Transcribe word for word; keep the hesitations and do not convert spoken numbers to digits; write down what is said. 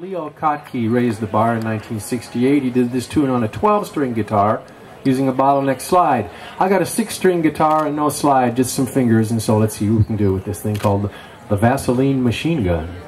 Leo Kottke raised the bar in nineteen sixty-eight. He did this tune on a twelve string guitar using a bottleneck slide. I got a six string guitar and no slide, just some fingers, and so let's see what we can do with this thing called the Vaseline Machine Gun.